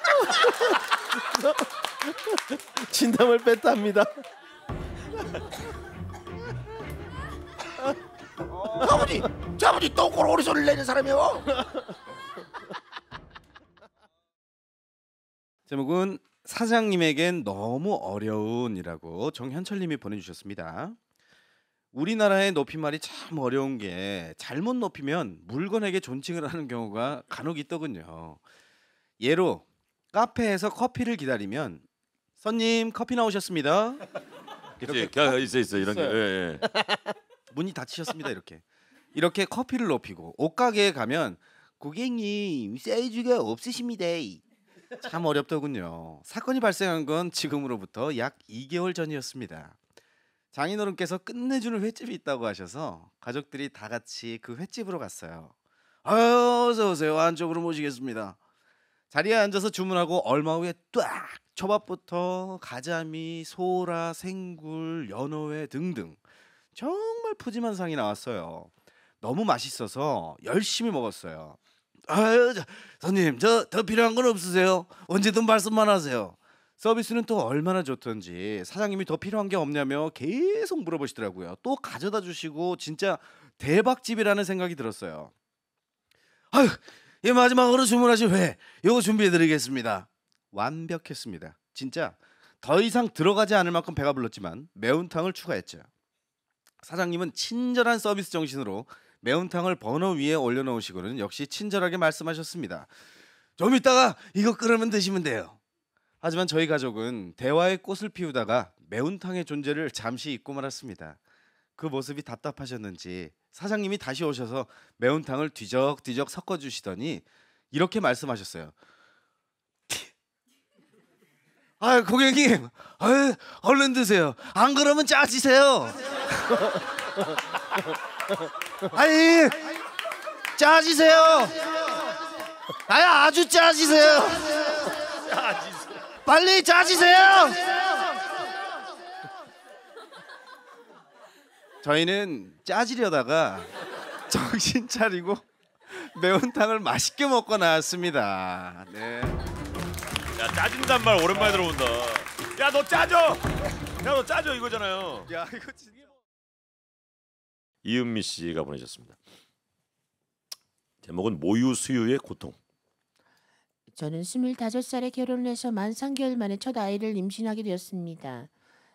진담을 뺐답니다. 아버지, 저 아버지 똥꼬로 오리 소리를 내는 사람이요. 제목은 사장님에겐 너무 어려운이라고 정현철님이 보내주셨습니다. 우리나라의 높임말이 참 어려운 게 잘못 높이면 물건에게 존칭을 하는 경우가 간혹 있더군요. 예로 카페에서 커피를 기다리면 손님 커피 나오셨습니다. 그렇게 있어 이런 게. 예, 예. 문이 닫히셨습니다 이렇게 커피를 높이고 옷가게에 가면 고객님 사이즈가 없으십니다. 참 어렵더군요. 사건이 발생한 건 지금으로부터 약 2개월 전이었습니다. 장인어른께서 끝내주는 횟집이 있다고 하셔서 가족들이 다 같이 그 횟집으로 갔어요. 어서 오세요. 안쪽으로 모시겠습니다. 자리에 앉아서 주문하고 얼마 후에 딱 초밥부터 가자미, 소라, 생굴, 연어회 등등 정말 푸짐한 상이 나왔어요. 너무 맛있어서 열심히 먹었어요. 아유, 손님 저 더 필요한 건 없으세요? 언제든 말씀만 하세요. 서비스는 또 얼마나 좋던지 사장님이 더 필요한 게 없냐며 계속 물어보시더라고요. 또 가져다 주시고 진짜 대박집이라는 생각이 들었어요. 아유, 예, 마지막으로 주문하신 회 요거 준비해드리겠습니다. 완벽했습니다. 진짜 더 이상 들어가지 않을 만큼 배가 불렀지만 매운탕을 추가했죠. 사장님은 친절한 서비스 정신으로 매운탕을 버너 위에 올려놓으시고는 역시 친절하게 말씀하셨습니다. 좀 이따가 이거 끓으면 드시면 돼요. 하지만 저희 가족은 대화의 꽃을 피우다가 매운탕의 존재를 잠시 잊고 말았습니다. 그 모습이 답답하셨는지 사장님이 다시 오셔서 매운탕을 뒤적뒤적 섞어주시더니 이렇게 말씀하셨어요. 아, 고객님, 아유, 얼른 드세요. 안 그러면 짜지세요. 아니 짜지세요. 아야 아주 짜지세요. 빨리 짜지세요. 저희는 짜지려다가 정신 차리고 매운탕을 맛있게 먹고 나왔습니다. 네. 야, 짜진단 말 오랜만에 들어본다. 야, 너 짜져. 야, 너 짜져 이거잖아요. 야, 이거 진짜. 이은미 씨가 보내셨습니다. 제목은 모유수유의 고통. 저는 25살에 결혼을 해서 만 3개월 만에 첫 아이를 임신하게 되었습니다.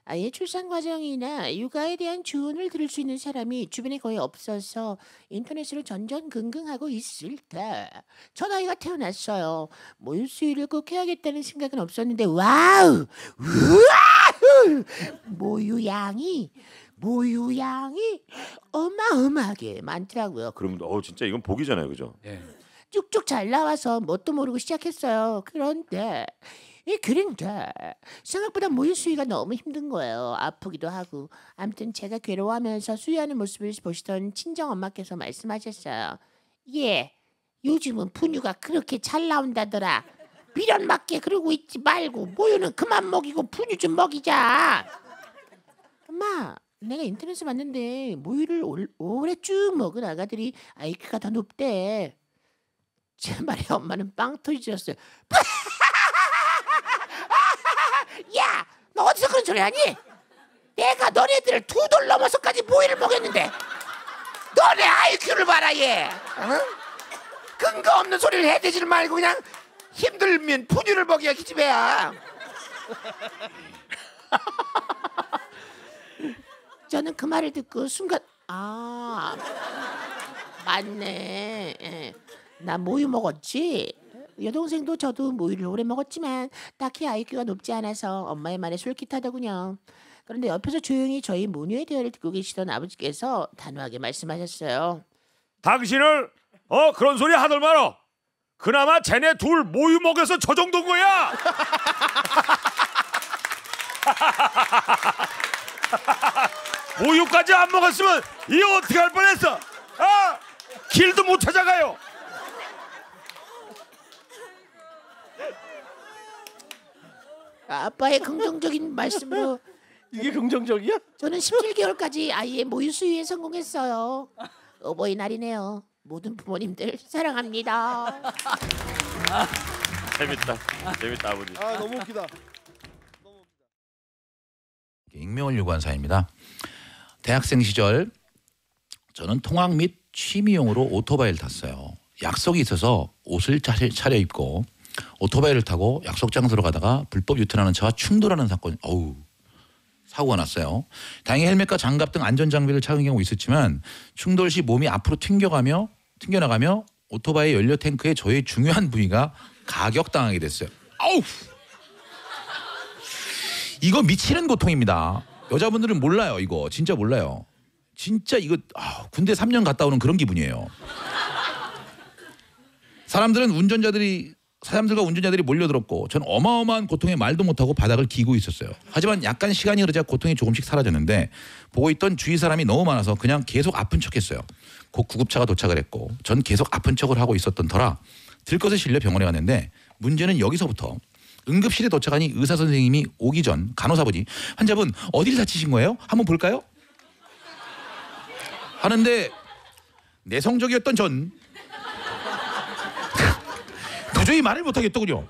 아이의 출산 과정이나 육아에 대한 조언을 들을 수 있는 사람이 주변에 거의 없어서 인터넷으로 전전긍긍하고 있을 때 첫 아이가 태어났어요. 모유수유를 꼭 해야겠다는 생각은 없었는데 와우! 우와! 모유양이 어마어마하게 많더라고요. 그럼 진짜 이건 복이잖아요. 그죠? 네. 쭉쭉 잘 나와서 뭣도 모르고 시작했어요. 그런데 생각보다 모유 수유가 너무 힘든 거예요. 아프기도 하고. 아무튼 제가 괴로워하면서 수유하는 모습을 보시던 친정엄마께서 말씀하셨어요. 예, 요즘은 분유가 그렇게 잘 나온다더라. 미련 맞게 그러고 있지 말고 모유는 그만 먹이고 분유 좀 먹이자. 엄마, 내가 인터넷에서 봤는데 모유를 오래 쭉 먹은 아가들이 IQ가 더 높대. 제 말에 엄마는 빵 터지셨어요. 야, 너 어디서 그런 소리 하니? 내가 너네들을 2돌 넘어서까지 모유를 먹였는데 너네 IQ를 봐라 얘. 어? 근거 없는 소리를 해대지 말고 그냥 힘들면 분유를 먹여 기집애야. 저는 그 말을 듣고 순간 아 맞네. 예. 나 모유 먹었지? 여동생도 저도 모유를 오래 먹었지만 딱히 IQ가 높지 않아서 엄마의 말에 솔깃하더군요. 그런데 옆에서 조용히 저희 모녀의 대화를 듣고 계시던 아버지께서 단호하게 말씀하셨어요. 당신을 그런 소리 하들 말어. 그나마 쟤네 둘 모유 먹여서 저 정도인 거야. 모유까지 안 먹었으면 이 어떻게 할 뻔했어. 아, 길도 못 찾아가요. 아빠의 긍정적인 말씀으로. 이게 긍정적이야? 저는 17개월까지 아이의 모유 수유에 성공했어요. 어버이날이네요. 모든 부모님들 사랑합니다. 재밌다. 재밌다 아버지. 아 너무 웃기다. 익명을 요구한 사연입니다. 대학생 시절 저는 통학 및 취미용으로 오토바이를 탔어요. 약속이 있어서 옷을 차려입고 오토바이를 타고 약속 장소로 가다가 불법 유턴하는 차와 충돌하는 사건. 사고가 났어요. 다행히 헬멧과 장갑 등 안전장비를 착용 경우 있었지만 충돌 시 몸이 앞으로 튕겨나가며 오토바이 연료 탱크에 저의 중요한 부위가 가격당하게 됐어요. 아우! 이거 미치는 고통입니다. 여자분들은 몰라요. 이거 진짜 몰라요. 진짜 이거 군대 3년 갔다 오는 그런 기분이에요. 사람들과 운전자들이 몰려들었고 전 어마어마한 고통에 말도 못하고 바닥을 기고 있었어요. 하지만 약간 시간이 흐르자 고통이 조금씩 사라졌는데 보고 있던 주위 사람이 너무 많아서 그냥 계속 아픈 척했어요. 곧 구급차가 도착을 했고 전 계속 아픈 척을 하고 있었던 터라 들것에 실려 병원에 갔는데 문제는 여기서부터 응급실에 도착하니 의사 선생님이 오기 전 간호사분이 환자분 어딜 다치신 거예요? 한번 볼까요? 하는데 내성적이었던 전 도저히 말을 못하겠더군요.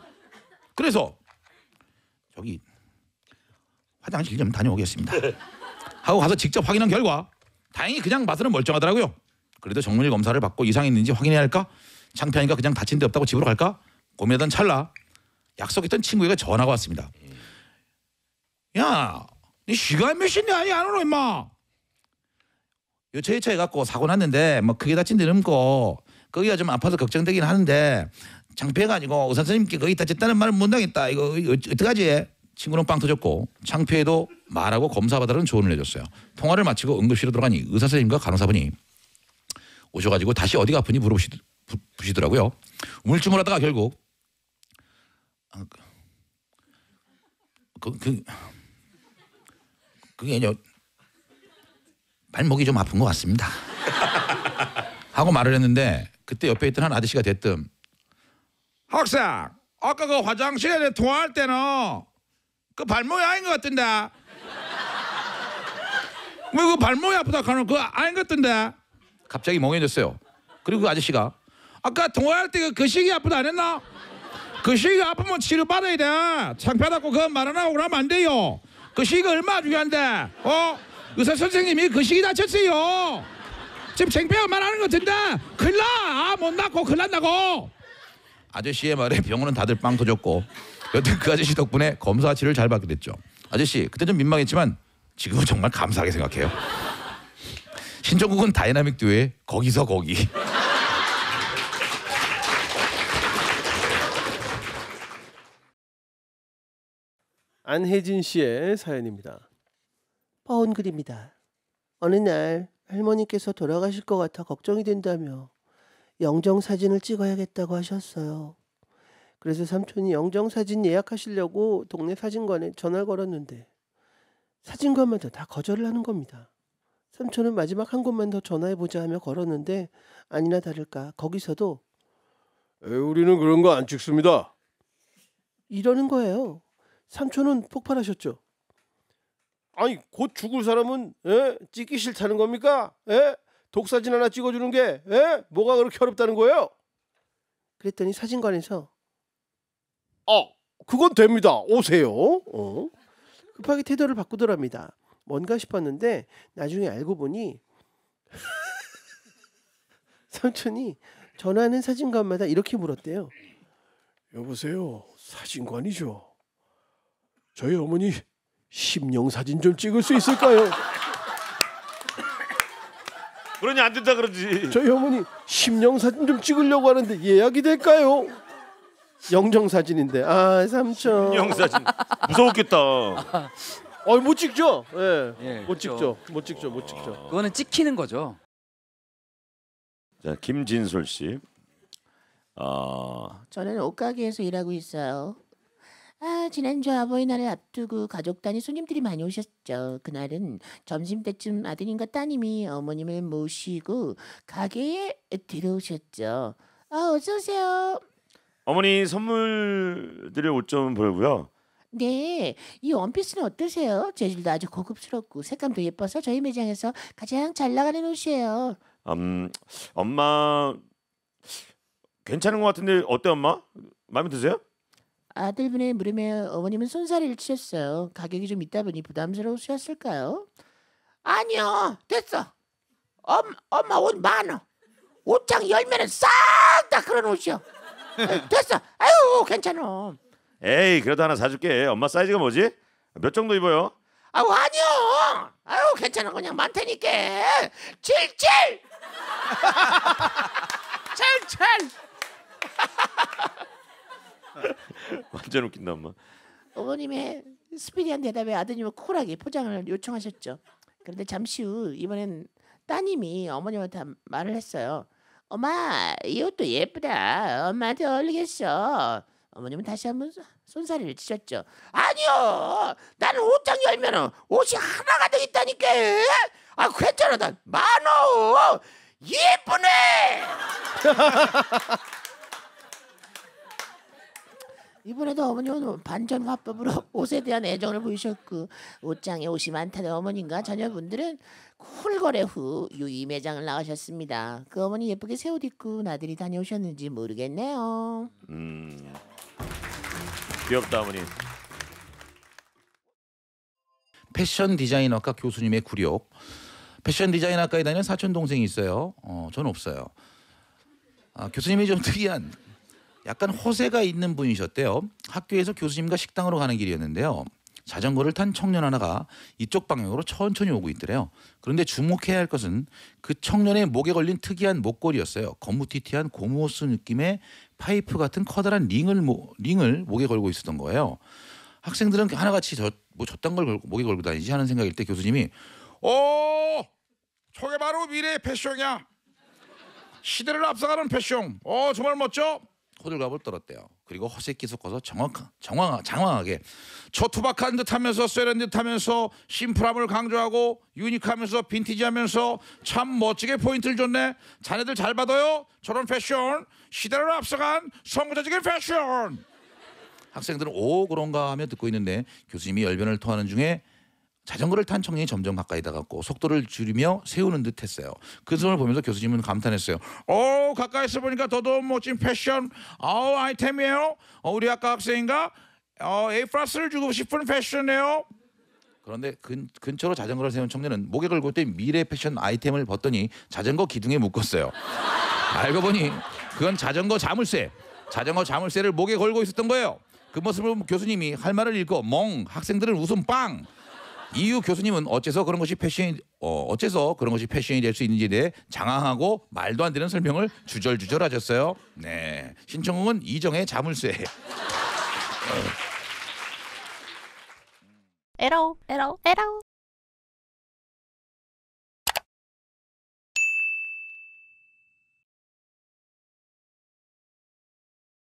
그래서 저기 화장실 좀 다녀오겠습니다 하고 가서 직접 확인한 결과 다행히 그냥 봐서는 멀쩡하더라고요. 그래도 정밀 검사를 받고 이상이 있는지 확인해야 할까? 창피하니까 그냥 다친 데 없다고 집으로 갈까? 고민하던 찰나 약속했던 친구가 전화가 왔습니다. 야, 네 시간 몇 시인데 아니 안 오노 임마. 요체이차 해갖고 사고 났는데 뭐 크게 다친 데는 없고 거기가 좀 아파서 걱정되긴 하는데 창피해가 아니고 의사 선생님께 거기 다쳤다는 말을 못 당했다. 이거 어떡하지? 친구는 빵 터졌고 창피해도 말하고 검사받으라는 조언을 해줬어요. 통화를 마치고 응급실로 들어가니 의사 선생님과 간호사분이 오셔가지고 다시 어디가 아프니 물어보시더라고요. 우물쭈물하다가 결국 그게 발목이 좀 아픈 것 같습니다 하고 말을 했는데 그때 옆에 있던 한 아저씨가 대뜸 학생 아까 그 화장실에 통화할 때는 그 발목이 아닌 것 같던데 왜 그 발목이 아프다 하는 그거 아닌 것 같던데 갑자기 멍해졌어요. 그리고 그 아저씨가 아까 통화할 때 그 시기 아프다 안 했나? 그 시기가 아프면 치료받아야 돼. 창피하다고 그건 말 안 하고 그러면 안 돼요. 그 시기가 얼마나 중요한데 의사 선생님이 그 시기 다쳤어요. 지금 생병 말하는 거 된다. 큰일 나. 아, 못 낳고 큰일 난다고. 아저씨의 말에 병원은 다들 빵 터졌고 여튼 그 아저씨 덕분에 검사 치료를 잘 받게 됐죠. 아저씨 그때 좀 민망했지만 지금은 정말 감사하게 생각해요. 신청곡은 다이나믹 듀오의 거기서 거기. 안혜진 씨의 사연입니다. 파운글입니다. 어느 날 할머니께서 돌아가실 것 같아 걱정이 된다며 영정사진을 찍어야겠다고 하셨어요. 그래서 삼촌이 영정사진 예약하시려고 동네 사진관에 전화를 걸었는데 사진관마다 다 거절을 하는 겁니다. 삼촌은 마지막 한 곳만 더 전화해보자 하며 걸었는데 아니나 다를까 거기서도 우리는 그런 거 안 찍습니다. 이러는 거예요. 삼촌은 폭발하셨죠. 아니 곧 죽을 사람은 찍기 싫다는 겁니까? 독사진 하나 찍어주는 게 뭐가 그렇게 어렵다는 거예요? 그랬더니 사진관에서 아 그건 됩니다. 오세요. 급하게 태도를 바꾸더랍니다. 뭔가 싶었는데 나중에 알고 보니 삼촌이 전화하는 사진관마다 이렇게 물었대요. 여보세요. 사진관이죠. 저희 어머니 심령사진 좀 찍을 수 있을까요? 그러니 안 된다 그러지. 저희 어머니 심령사진 좀 찍으려고 하는데 예약이 될까요? 영정사진인데. 아 삼촌 심령사진 무서웠겠다. 못 찍죠? 예, 못 찍죠. 못 찍죠. 못 찍죠. 그거는 찍히는 거죠. 자 김진솔 씨. 저는 옷가게에서 일하고 있어요. 지난주 아버지날을 앞두고 가족 단위 손님들이 많이 오셨죠. 그날은 점심때쯤 아드님과 따님이 어머님을 모시고 가게에 들어오셨죠. 어서오세요. 어머니 선물 드릴 옷 좀 보려고요. 네, 이 원피스는 어떠세요? 재질도 아주 고급스럽고 색감도 예뻐서 저희 매장에서 가장 잘 나가는 옷이에요. 엄마 괜찮은 것 같은데 어때 엄마? 마음에 드세요? 아들분의 물음에 어머님은 손사래를 치셨어요. 가격이 좀 있다 보니 부담스러우셨을까요? 아니요. 됐어. 엄마 옷 많아. 옷장 열면은 싹 다 그런 옷이요. 됐어. 아유 괜찮아. 에이 그래도 하나 사줄게. 엄마 사이즈가 뭐지? 몇 정도 입어요? 아니요. 아유 괜찮아. 그냥 많다니까. 77. 77. 완전 웃긴다 엄마. 어머님의 스피디한 대답에 아드님은 쿨하게 포장을 요청하셨죠. 그런데 잠시 후 이번엔 따님이 어머님한테 말을 했어요. 엄마 이 옷도 예쁘다. 엄마한테 어울리겠어. 어머님은 다시 한번 손사래를 치셨죠. 아니요. 나는 옷장 열면 옷이 하나가 되겠다니까. 아 괜찮아. 난 많어. 예쁘네. 이번에도 어머니는 반전 화법으로 옷에 대한 애정을 보이셨고 옷장에 옷이 많다는 어머님과 자녀분들은 쿨거래 후 유이 매장을 나가셨습니다. 그 어머니 예쁘게 새 옷 입고 나들이 다녀오셨는지 모르겠네요. 귀엽다 어머니. 패션 디자인학과 교수님의 굴욕. 패션 디자인학과에 다니는 사촌 동생이 있어요. 저는 없어요. 교수님이 좀 특이한. 약간 허세가 있는 분이셨대요. 학교에서 교수님과 식당으로 가는 길이었는데요. 자전거를 탄 청년 하나가 이쪽 방향으로 천천히 오고 있더래요. 그런데 주목해야 할 것은 그 청년의 목에 걸린 특이한 목걸이였어요. 거무튀튀한 고무호스 느낌의 파이프 같은 커다란 링을 목에 걸고 있었던 거예요. 학생들은 하나같이 저딴 걸 목에 걸고 다니지 하는 생각일 때 교수님이 저게 바로 미래의 패션이야. 시대를 앞서가는 패션. 정말 멋져. 호들갑을 떨었대요. 그리고 허세끼 섞어서 장황하게 저 투박한 듯하면서 세련듯하면서 심플함을 강조하고 유니크하면서 빈티지하면서 참 멋지게 포인트를 줬네. 자네들 잘 받아요. 저런 패션. 시대를 앞서간 선구자적인 패션. 학생들은 그런가 하며 듣고 있는데 교수님이 열변을 토하는 중에 자전거를 탄 청년이 점점 가까이 다가갔고 속도를 줄이며 세우는 듯 했어요. 그 손을 보면서 교수님은 감탄했어요. 가까이서 보니까 더더욱 멋진 패션 아이템이에요. 우리 학과 학생인가 A 플러스를 주고 싶은 패션이에요. 그런데 근처로 자전거를 세운 청년은 목에 걸고 있던 미래 패션 아이템을 벗더니 자전거 기둥에 묶었어요. 알고 보니 그건 자전거 자물쇠를 목에 걸고 있었던 거예요. 그 모습을 보면 교수님이 할 말을 잃고 멍, 학생들은 웃음 빵. 이후 교수님은 어째서 그런 것이 패션이 될 수 있는지에 대해 장황하고 말도 안 되는 설명을 주절주절 하셨어요. 네, 신청곡은 이정의 자물쇠. 에라오.